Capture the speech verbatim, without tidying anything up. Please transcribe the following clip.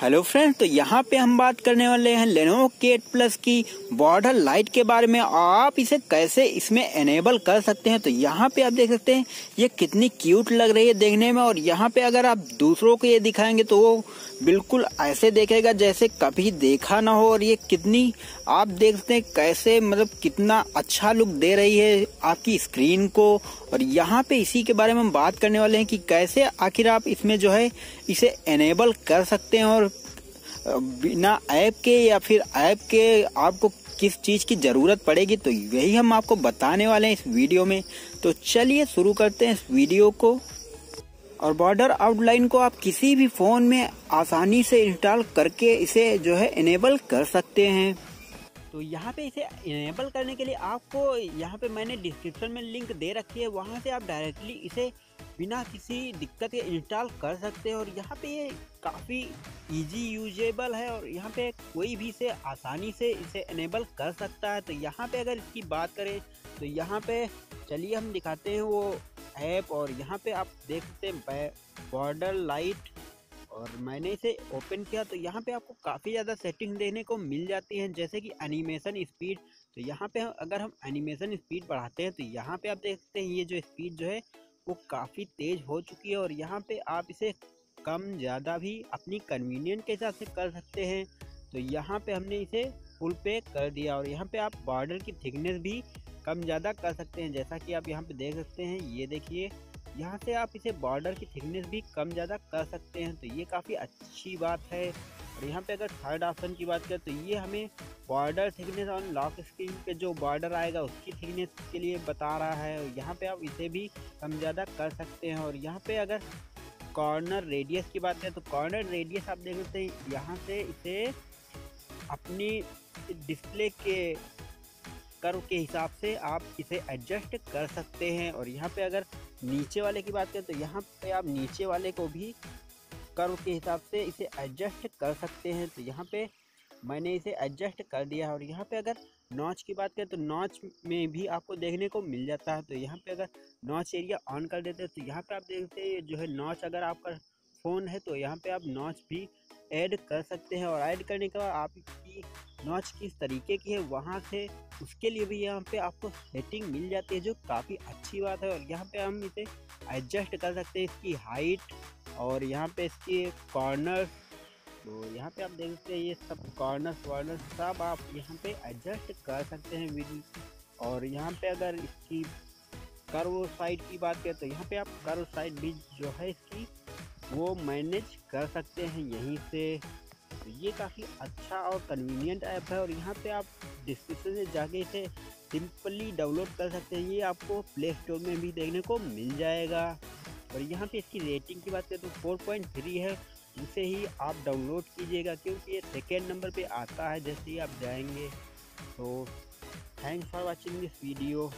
Hello friends, तो यहाँ पे हम बात करने वाले हैं लेनोवो के एट प्लस की बॉर्डर लाइट के बारे में। आप इसे कैसे इसमें एनेबल कर सकते हैं। तो यहाँ पे आप देख सकते हैं ये कितनी क्यूट लग रही है देखने में, और यहाँ पे अगर आप दूसरों को ये दिखाएंगे तो वो बिल्कुल ऐसे देखेगा जैसे कभी देखा ना हो। और ये कितनी आप देख सकते हैं कैसे, मतलब कितना अच्छा लुक दे रही है आपकी स्क्रीन को। और यहाँ पे इसी के बारे में हम बात करने वाले हैं कि कैसे आखिर आप इसमें जो है इसे एनेबल कर सकते हैं, और बिना ऐप के या फिर ऐप के आपको किस चीज़ की ज़रूरत पड़ेगी। तो यही हम आपको बताने वाले हैं इस वीडियो में। तो चलिए शुरू करते हैं इस वीडियो को। और बॉर्डर आउटलाइन को आप किसी भी फ़ोन में आसानी से इंस्टॉल करके इसे जो है इनेबल कर सकते हैं। तो यहाँ पे इसे इनेबल करने के लिए आपको यहाँ पे मैंने डिस्क्रिप्शन में लिंक दे रखी है, वहाँ से आप डायरेक्टली इसे बिना किसी दिक्कत के इंस्टॉल कर सकते हैं। और यहाँ पे ये काफ़ी इजी यूजेबल है, और यहाँ पे कोई भी इसे आसानी से इसे इनेबल कर सकता है। तो यहाँ पे अगर इसकी बात करें तो यहाँ पे चलिए हम दिखाते हैं वो ऐप। और यहाँ पे आप देख सकते हैं बॉर्डर लाइट, और मैंने इसे ओपन किया तो यहाँ पे आपको काफ़ी ज़्यादा सेटिंग देखने को मिल जाती हैं, जैसे कि एनिमेशन स्पीड। तो यहाँ पे अगर हम एनिमेशन स्पीड बढ़ाते हैं तो यहाँ पे आप देख सकते हैं ये जो स्पीड जो है वो काफ़ी तेज़ हो चुकी है। और यहाँ पे आप इसे कम ज़्यादा भी अपनी कन्वीनियंट के हिसाब से कर सकते हैं। तो यहाँ पर हमने इसे फुल पे कर दिया, और यहाँ पर आप बॉर्डर की थिकनेस भी कम ज़्यादा कर सकते हैं, जैसा कि आप यहाँ पर देख सकते हैं। ये देखिए, यहाँ से आप इसे बॉर्डर की थिकनेस भी कम ज़्यादा कर सकते हैं, तो ये काफ़ी अच्छी बात है। और यहाँ पे अगर थर्ड ऑप्शन की बात करें तो ये हमें border thickness on lock screen पे जो बॉर्डर आएगा उसकी थिकनेस के लिए बता रहा है, और यहाँ पे आप इसे भी कम ज़्यादा कर सकते हैं। और यहाँ पे अगर कॉर्नर रेडियस की बात करें तो कॉर्नर रेडियस आप देख सकते हैं यहाँ से इसे अपनी डिस्प्ले के कर्व के हिसाब से आप इसे एडजस्ट कर सकते हैं। और यहाँ पे अगर नीचे वाले की बात करें तो यहाँ पे आप नीचे वाले को भी कर्व के हिसाब से इसे एडजस्ट कर सकते हैं। तो यहाँ पे मैंने इसे एडजस्ट कर दिया। और यहाँ पे अगर नॉच की बात करें तो नॉच में भी आपको देखने को मिल जाता है। तो यहाँ पे अगर नॉच एरिया ऑन कर देते हैं तो यहाँ पे आप देखते हैं जो है नॉच, अगर आपका फ़ोन है तो यहाँ पे आप नॉच भी ऐड कर सकते हैं। और ऐड करने के बाद आपकी नॉच किस तरीके की है वहाँ से उसके लिए भी यहाँ पे आपको सेटिंग मिल जाती है, जो काफ़ी अच्छी बात है। और यहाँ पे हम इसे एडजस्ट कर सकते हैं, इसकी हाइट और यहाँ पे इसके कॉर्नर। तो यहाँ पे आप देख सकते हैं ये सब कॉर्नर्स वार्नर सब आप यहाँ पे एडजस्ट कर सकते हैं वीडियो। और यहाँ पे अगर इसकी कर्व साइड की बात करें तो यहाँ पर आप कर्व साइड भी जो है इसकी वो मैनेज कर सकते हैं यहीं से। तो ये काफ़ी अच्छा और कन्वीनियंट ऐप है, और यहाँ पे आप डिस्क्रिप्शन से जाके इसे सिंपली डाउनलोड कर सकते हैं। ये आपको प्ले स्टोर में भी देखने को मिल जाएगा। और यहाँ पे इसकी रेटिंग की बात करें तो फोर पॉइंट थ्री है, उसे ही आप डाउनलोड कीजिएगा क्योंकि ये सेकेंड नंबर पे आता है जैसे ही आप जाएंगे। तो thanks for watching this video.